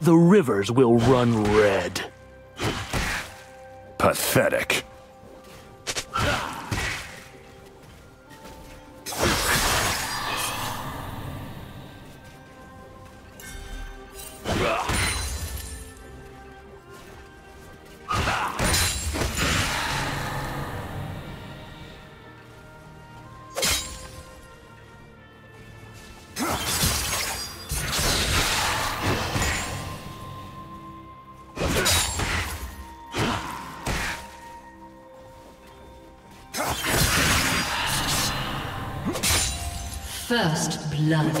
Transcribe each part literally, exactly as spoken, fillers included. The rivers will run red. Pathetic. First blood.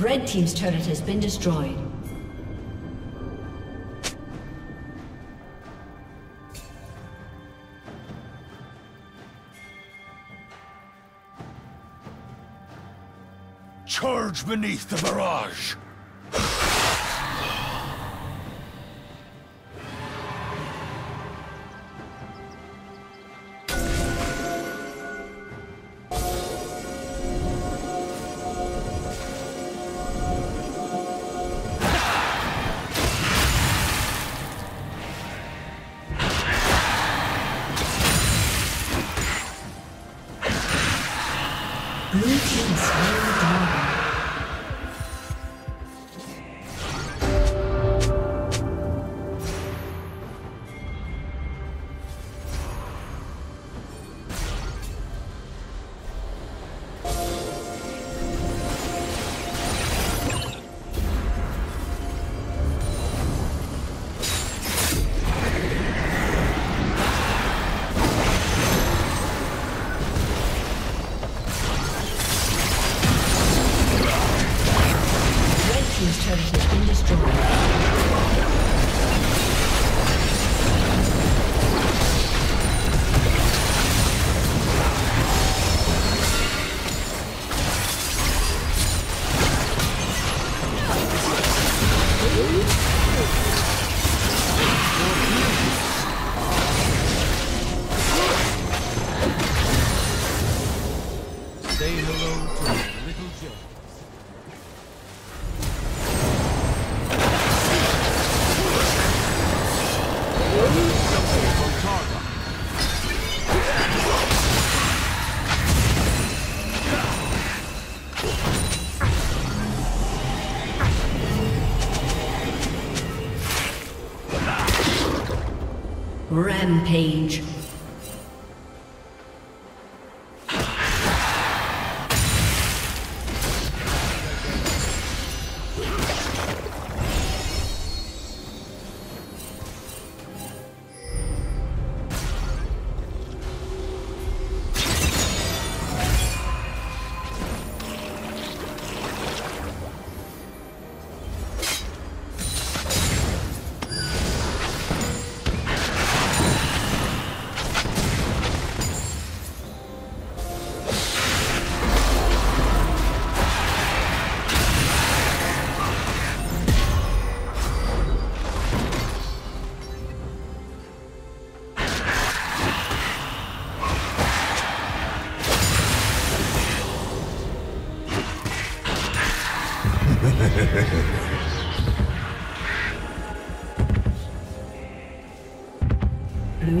Red Team's turret has been destroyed. Charge beneath the barrage! Rampage. Blue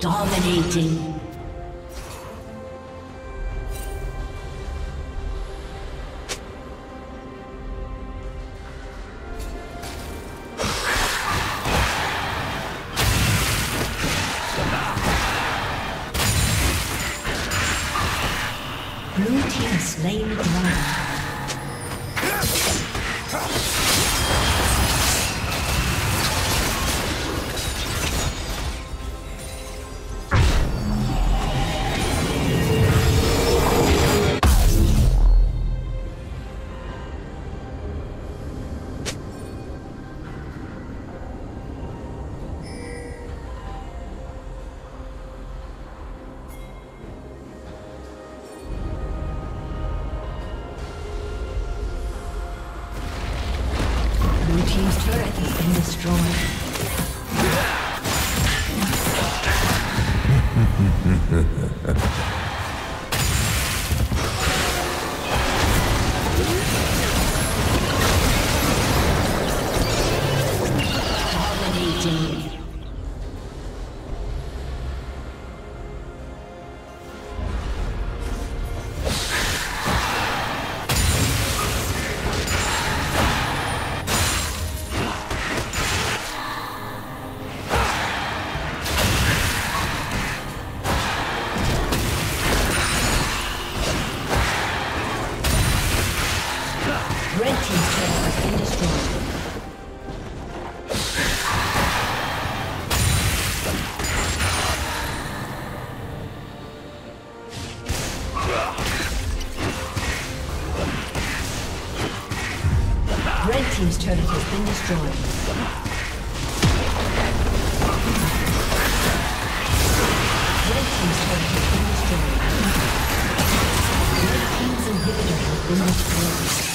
Dominating. Team's turret has been destroyed. Red team's turret has been destroyed. Red team's inhibitor has been destroyed.